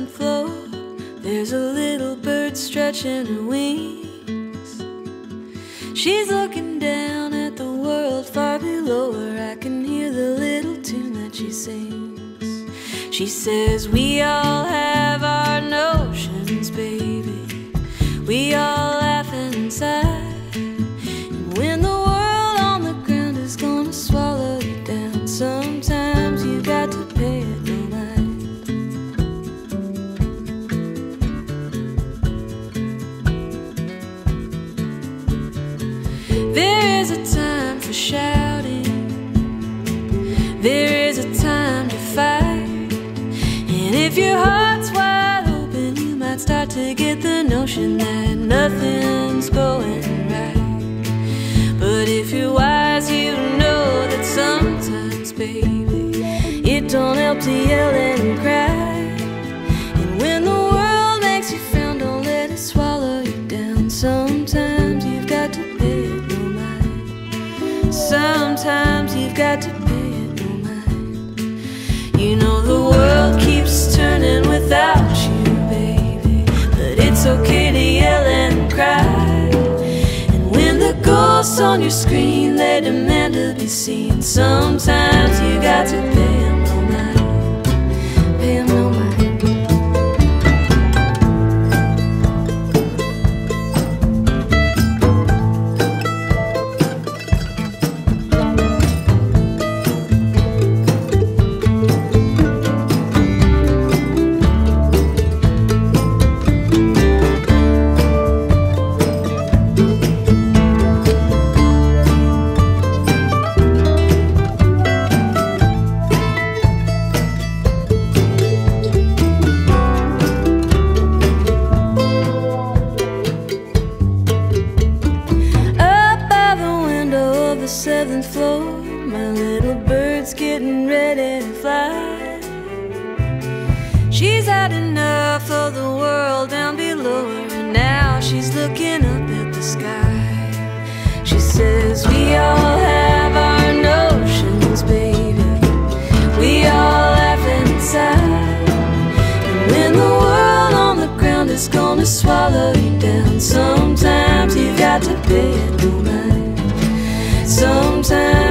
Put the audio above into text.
and float. There's a little bird stretching her wings. She's looking down at the world far below her. I can hear the little tune that she sings. She says, we all have our notions, baby. We all laugh inside. And when the world on the ground is gonna swallow you down, sometimes you got to pay it no mind. There is a time for shouting, there is a time to fight. And if your heart's wide open, you might start to get the notion that nothing's going right. But if you're wise, you know that sometimes, baby, it don't help to yell and cry. And when the world makes you frown, don't let it swallow you down. Sometimes you've got to pay it no mind. Sometimes you've got to pay it no mind. You know the world keeps turning without you, baby, but it's okay to yell and cry. And when the ghosts on your screen, they demand to be seen, sometimes you got to pay it. Seventh floor, my little bird's getting ready to fly. She's had enough of the world down below her, and now she's looking up at the sky. She says, we all have our notions, baby. We all laugh inside. And when the world on the ground is gonna swallow you down, sometimes you've got to pay it no mind. Sometimes